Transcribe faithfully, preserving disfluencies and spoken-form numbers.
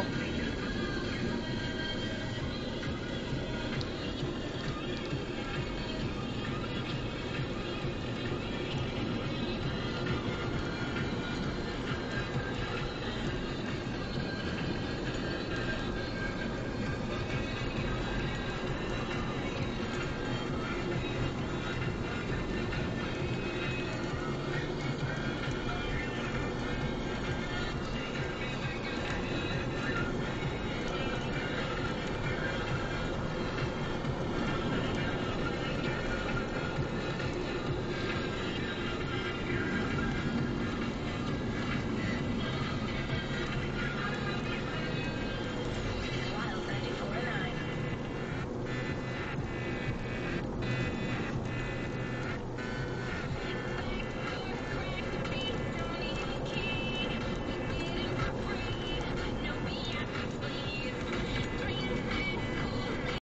people.